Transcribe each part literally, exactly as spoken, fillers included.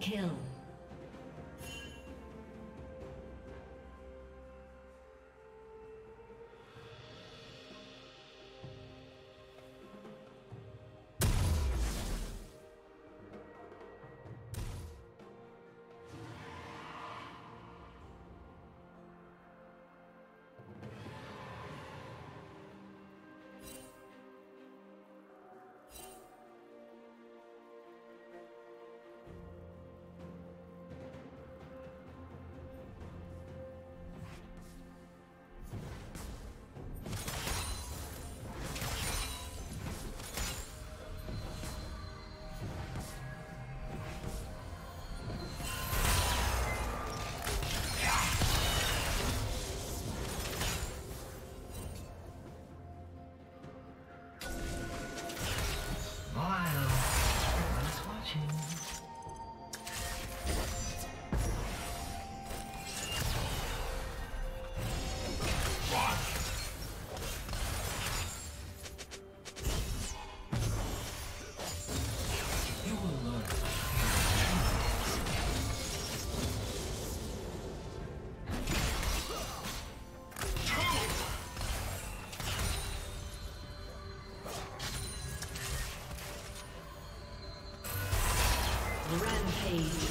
kill. Rampage.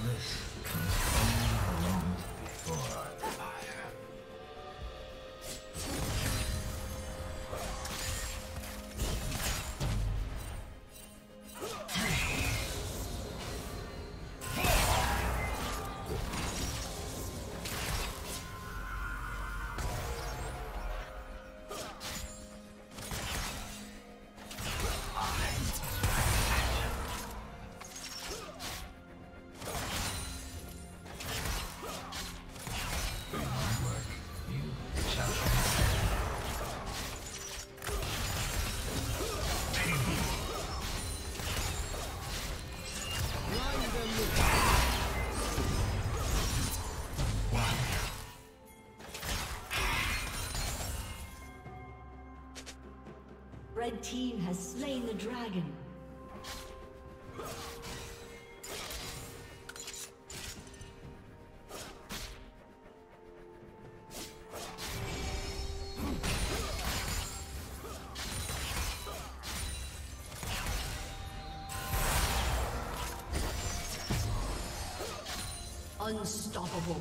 The red team has slain the dragon. Unstoppable.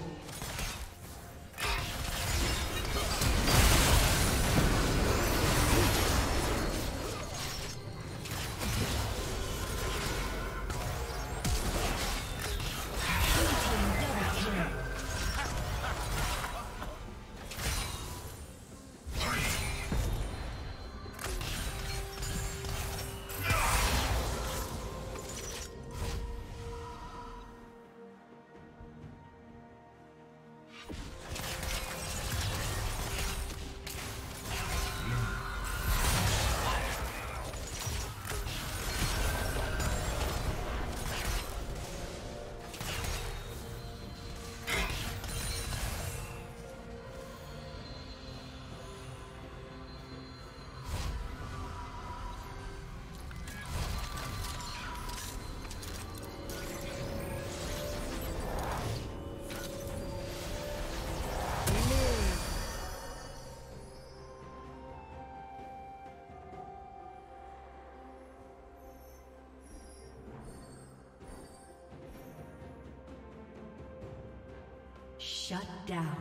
Shut down.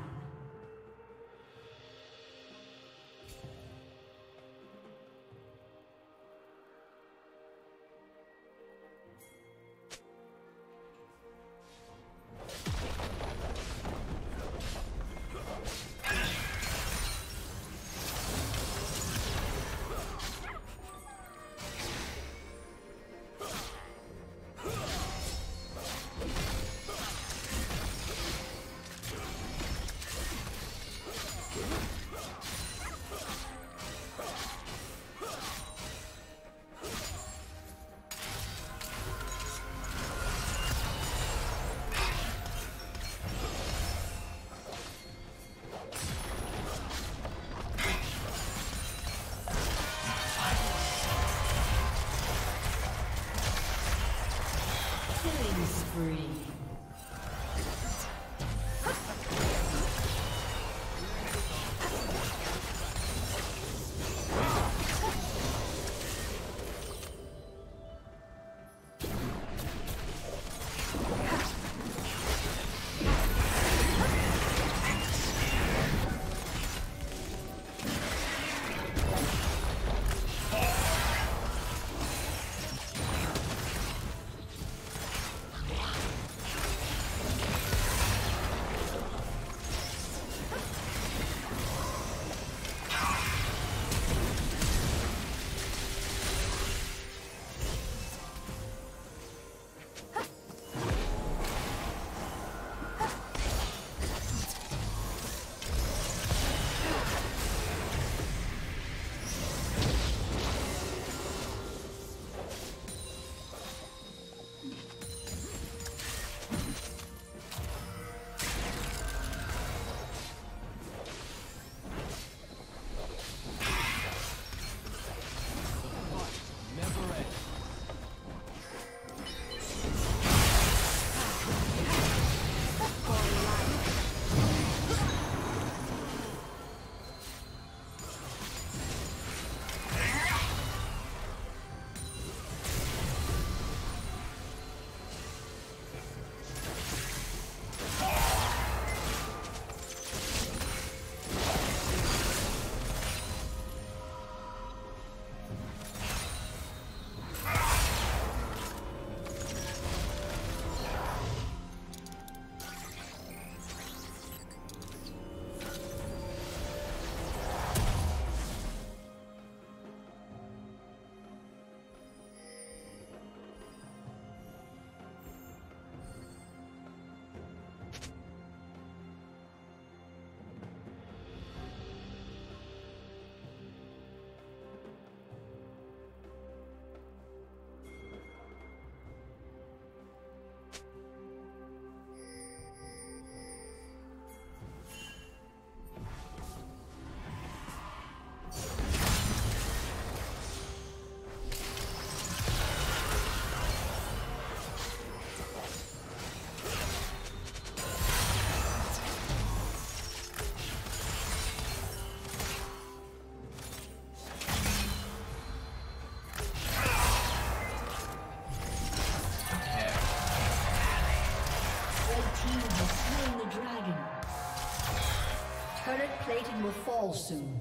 Plating will fall soon.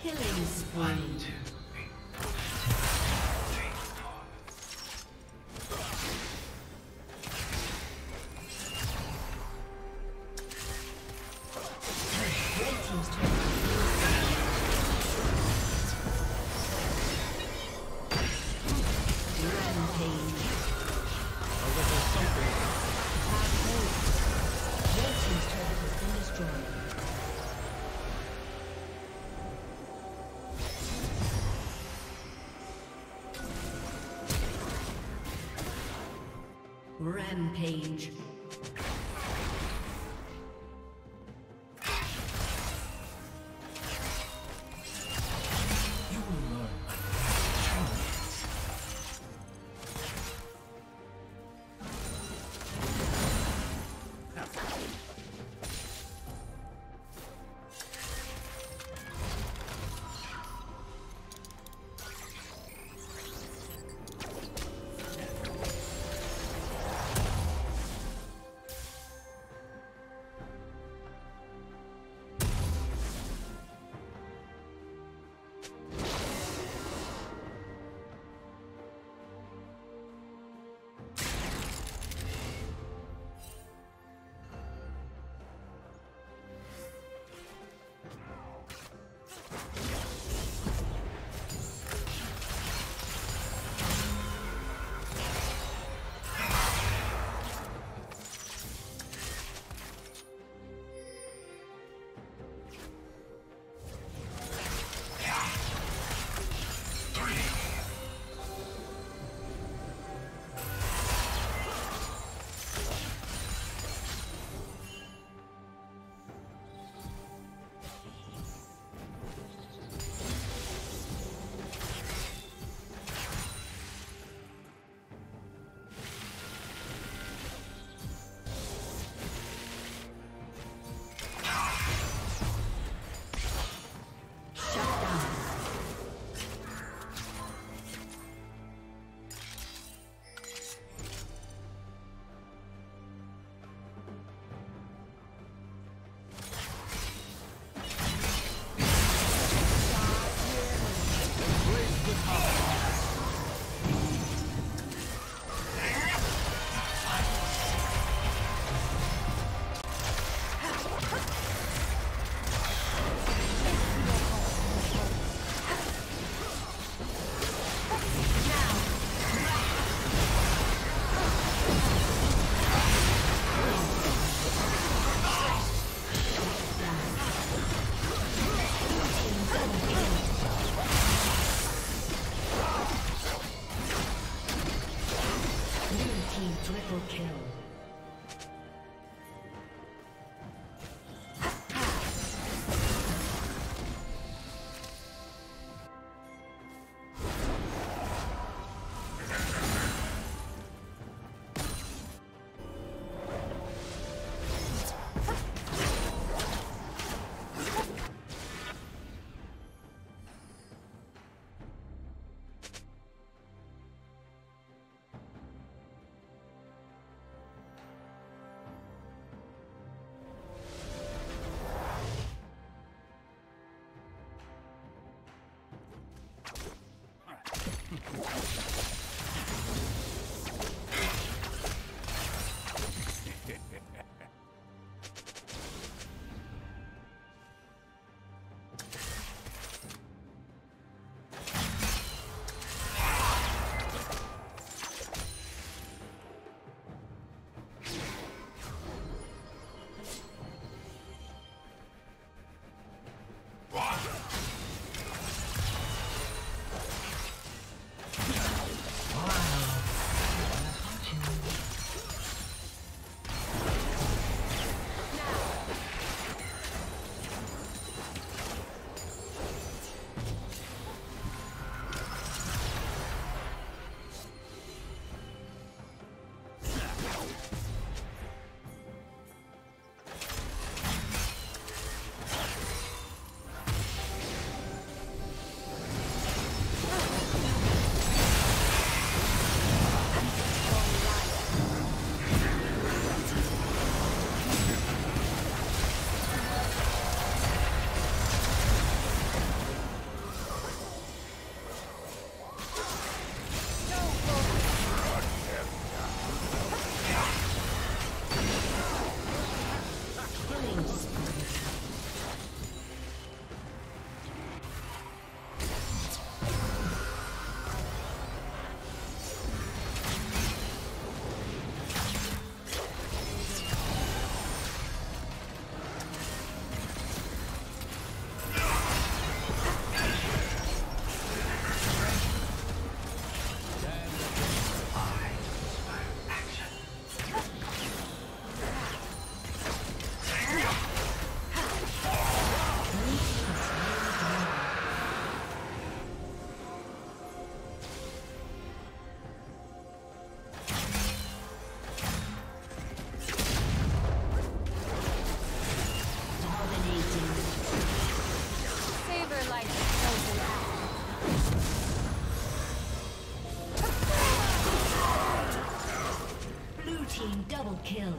Killing spree. Rampage. Kill.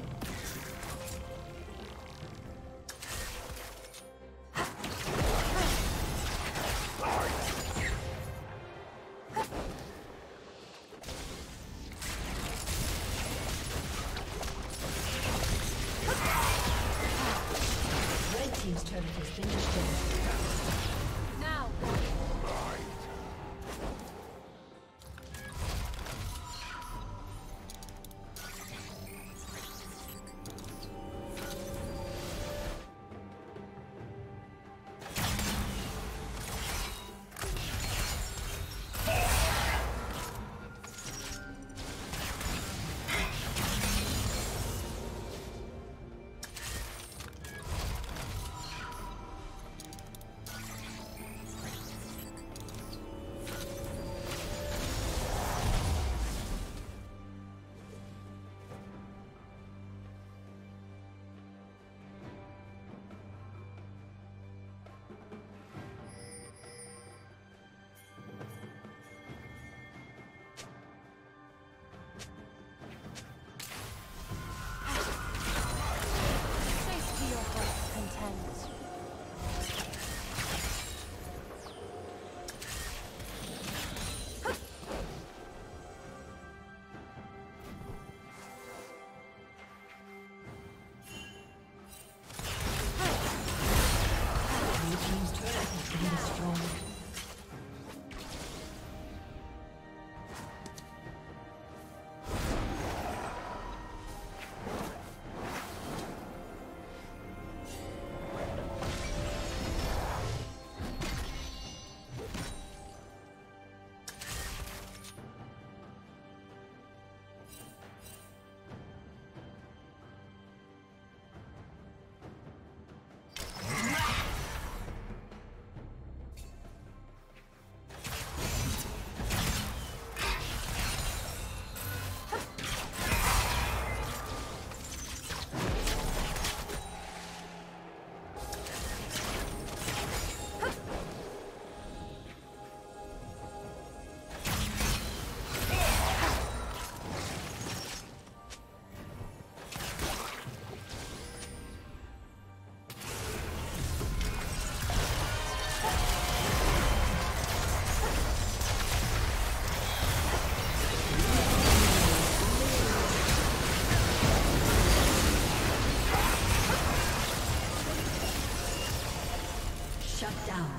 down.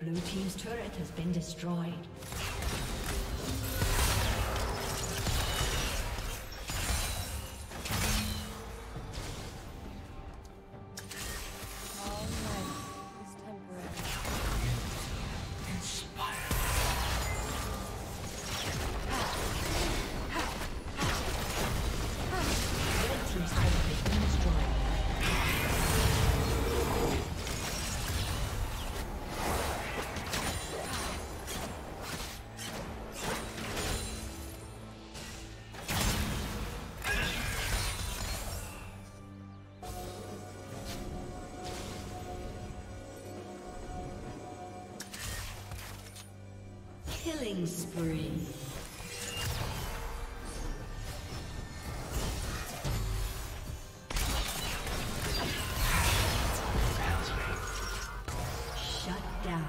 Blue team's turret has been destroyed. Killing spree. Shut down.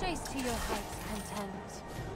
Chase to your heights and tent.